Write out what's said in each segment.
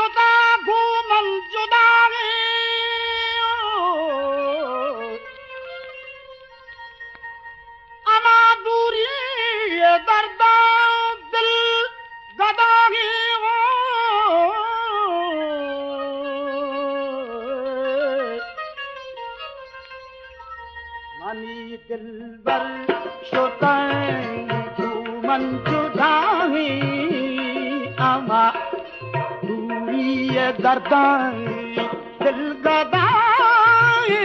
जुदा घूमन जुदा अमा दूरी दर्द दिल गदागी हो मनी दिलबर श्टा घूमन जुदा अमा ये दर्दाई दिल गदाए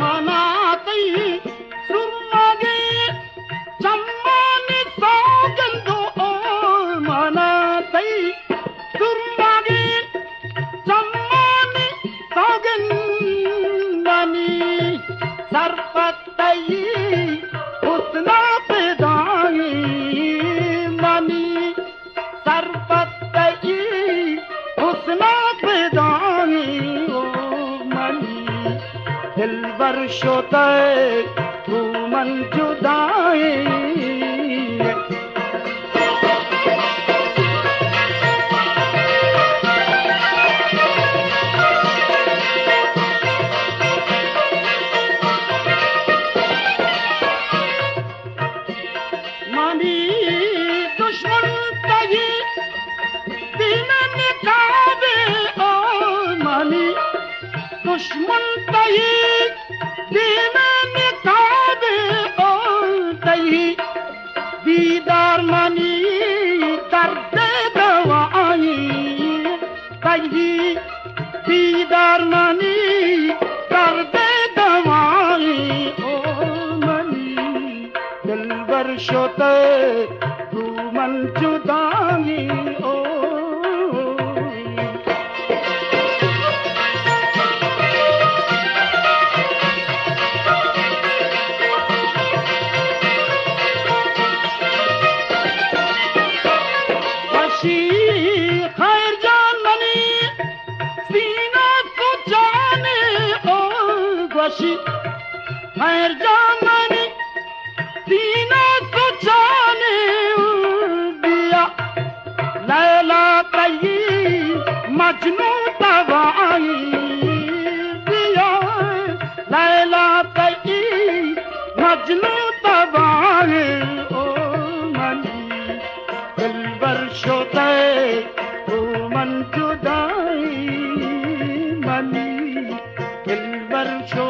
मनाती सुमगे जम्मन तो जंदो और मनाती सुमगे सरपतई उतना पेदाई मनी सरपतई उतना पेदाई ओ मनी दिलबर श्टा तू मन जुदाई दुश्मन तही दीवाने काबे और तही दीदार मनी दर्द दवाई तही दीदार मनी दर्द दवाई ओ मनी दिलबर श्टा तू मन जुदाई ओ खैर जानी सीना को जाने और बसी खैर जानी सीना को जाने दिया लैला कही मजनू दवाई दिया लैला कही मजनू दवाई ओ मनी दिलबर श्टा मन जुदाई मनी दिलबर श्टा।